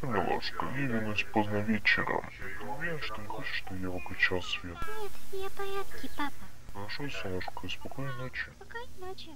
Хорошо, милашка, явилась поздно вечером. Ты уверен, что не хочешь, чтобы я выключал свет? Нет, все в порядке, папа. Хорошо, солнышко, спокойной ночи. Спокойной ночи.